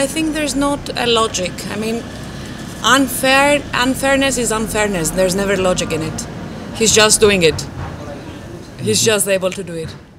I think there's not a logic. I mean, unfairness is unfairness. There's never logic in it. He's just doing it. He's just able to do it.